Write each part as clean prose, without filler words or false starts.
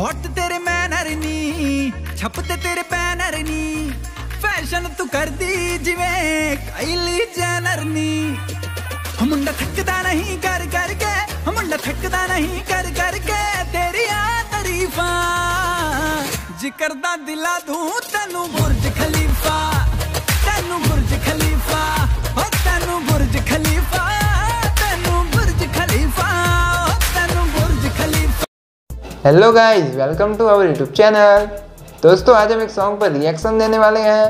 Hot तेरे manner नी, छपते तेरे बैनर नी, फैशन तू कर दी जिवे काइली जेनर नी। मुंडा थकदा नहीं कर करके, मुंडा थकदा नहीं कर करके, तेरी आ तारीफा जिकर दा दिला दूं तैनू बुर्ज खलीफा, तैनू बुर्ज खलीफा, ओ तैनू बुर्ज खलीफा, तैनू बुर्ज खलीफा, ओ तैनू Burj Khalifa. Hello guys, welcome to our YouTube channel. दोस्तों आज हम एक सॉन्ग पर रिएक्शन देने वाले हैं।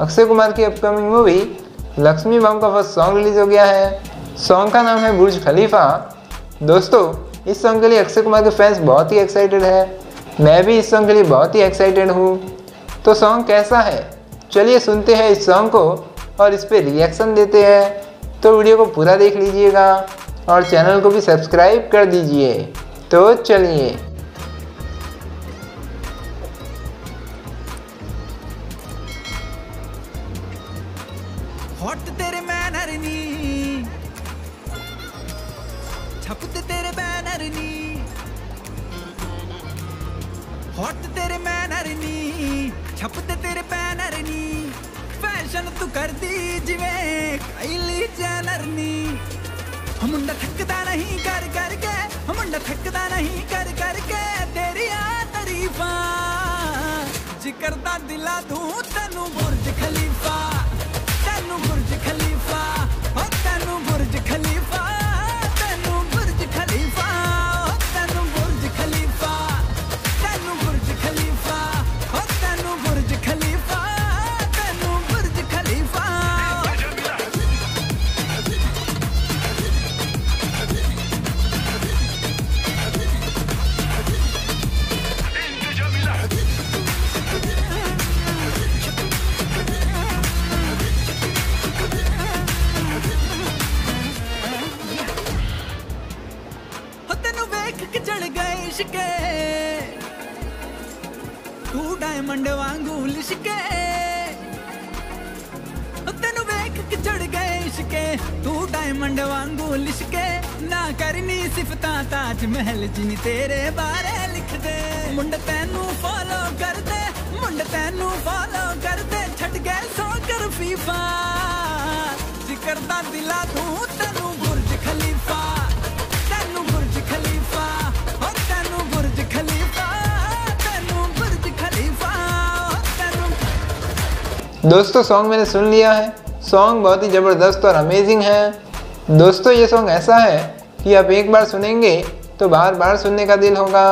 अक्षय कुमार की अपकमिंग मूवी लक्ष्मी बम का फर्स्ट सॉन्ग रिलीज हो गया है। सॉन्ग का नाम है बुर्ज खलीफा। दोस्तों इस सॉन्ग के लिए अक्षय कुमार के फैंस बहुत ही एक्साइटेड है, मैं भी इस सॉन्ग के लिए बहुत ही एक्साइटेड हूँ। तो सॉन्ग कैसा है, चलिए सुनते हैं इस सॉन्ग को और इस पर रिएक्शन देते हैं। तो वीडियो को पूरा देख लीजिएगा और चैनल को भी सब्सक्राइब कर दीजिए। तो चलिए। हॉट तेरे मैनर नी, छपते तेरे बैनर नी, हॉट तेरे मैनर नी, छपते तेरे बैनर नी, फैशन तू कर दी जिवे काइली जेनर नी। मुंडा थकदा नहीं कर करके, मुंडा थकदा नहीं कर करके, तेरी आ तारीफा जिकर दा दिला दूं तैनू बुर्ज खलीफा, तैनू बुर्ज खलीफा, ओ तैनू बुर्ज खलीफा। तू डायमंड वांगू लिशके, तेनू वेख के चढ़ गए इश्के, तू डायमंड वांगू लिशके, ना करनी सिफतां ताजमहल जी तेरे बारे लिख दे। मुंडा तेनू फॉलो कर दे, मुंडा तेनू फॉलो कर दे, छट गए सो कर फीफा जिकर दा दिला दूं तैनू बुर्ज खलीफा, तैनू बुर्ज खलीफा, तैनू बुर्ज खलीफा, तैनू बुर्ज खलीफा, तैनू। दोस्तों सॉन्ग मैंने सुन लिया है। सॉन्ग बहुत ही ज़बरदस्त और अमेजिंग है। दोस्तों ये सॉन्ग ऐसा है कि आप एक बार सुनेंगे तो बार बार सुनने का दिल होगा।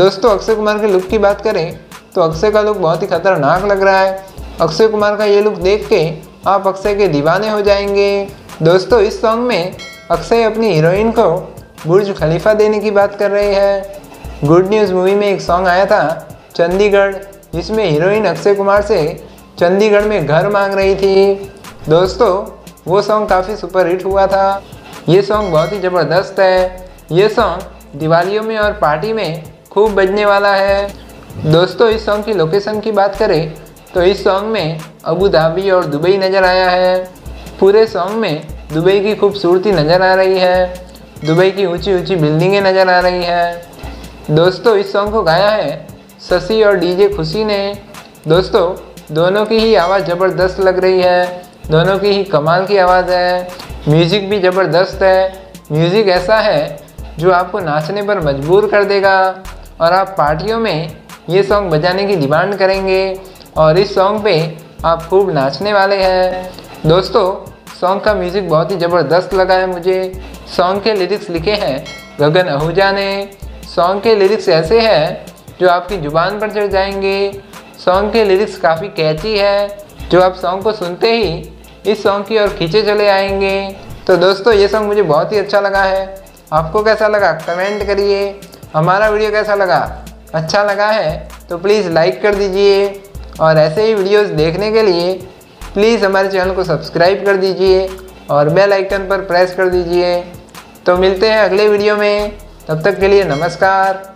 दोस्तों अक्षय कुमार के लुक की बात करें तो अक्षय का लुक बहुत ही खतरनाक लग रहा है। अक्षय कुमार का ये लुक देख के आप अक्षय के दीवाने हो जाएंगे। दोस्तों इस सॉन्ग में अक्षय अपनी हीरोइन को बुर्ज खलीफा देने की बात कर रही है। गुड न्यूज़ मूवी में एक सॉन्ग आया था चंडीगढ़, जिसमें हीरोइन अक्षय कुमार से चंडीगढ़ में घर मांग रही थी। दोस्तों वो सॉन्ग काफ़ी सुपर हिट हुआ था। ये सॉन्ग बहुत ही ज़बरदस्त है। ये सॉन्ग दिवालियों में और पार्टी में खूब बजने वाला है। दोस्तों इस सॉन्ग की लोकेशन की बात करें तो इस सॉन्ग में अबू धाबी और दुबई नज़र आया है। पूरे सॉन्ग में दुबई की खूबसूरती नज़र आ रही है, दुबई की ऊंची ऊंची बिल्डिंगें नज़र आ रही हैं। दोस्तों इस सॉन्ग को गाया है शशि और डीजे खुशी ने। दोस्तों दोनों की ही आवाज़ ज़बरदस्त लग रही है, दोनों की ही कमाल की आवाज़ है। म्यूज़िक भी ज़बरदस्त है। म्यूज़िक ऐसा है जो आपको नाचने पर मजबूर कर देगा और आप पार्टियों में ये सॉन्ग बजाने की डिमांड करेंगे और इस सॉन्ग पे आप खूब नाचने वाले हैं। दोस्तों सॉन्ग का म्यूज़िक बहुत ही ज़बरदस्त लगा है मुझे। सॉन्ग के लिरिक्स लिखे हैं गगन आहूजा ने। सॉन्ग के लिरिक्स ऐसे हैं जो आपकी ज़ुबान पर चढ़ जाएंगे। सॉन्ग के लिरिक्स काफ़ी कैची है, जो आप सॉन्ग को सुनते ही इस सॉन्ग की ओर खींचे चले आएंगे। तो दोस्तों ये सॉन्ग मुझे बहुत ही अच्छा लगा है। आपको कैसा लगा कमेंट करिए। हमारा वीडियो कैसा लगा, अच्छा लगा है तो प्लीज़ लाइक कर दीजिए और ऐसे ही वीडियोज़ देखने के लिए प्लीज़ हमारे चैनल को सब्सक्राइब कर दीजिए और बेल आइकन पर प्रेस कर दीजिए। तो मिलते हैं अगले वीडियो में, तब तक के लिए नमस्कार।